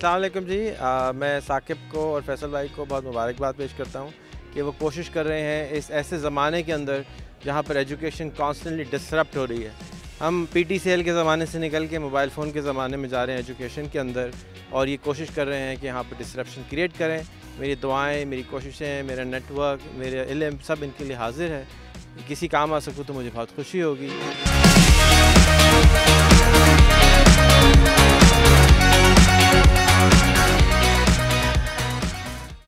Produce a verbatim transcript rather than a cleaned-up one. अस्सलाम वालेकुम जी। आ, मैं साकिब को और फैसल भाई को बहुत मुबारकबाद पेश करता हूँ कि वो कोशिश कर रहे हैं इस ऐसे ज़माने के अंदर जहाँ पर एजुकेशन कॉन्स्टेंटली डिसरप्ट हो रही है। हम पीटीसीएल के ज़माने से निकल के मोबाइल फ़ोन के ज़माने में जा रहे हैं एजुकेशन के अंदर, और ये कोशिश कर रहे हैं कि यहाँ पर डिसरप्शन क्रिएट करें। मेरी दुआएँ, मेरी कोशिशें, मेरा नेटवर्क, मेरा इल्म सब इनके लिए हाजिर है। किसी काम आ सकूँ तो मुझे बहुत खुशी होगी।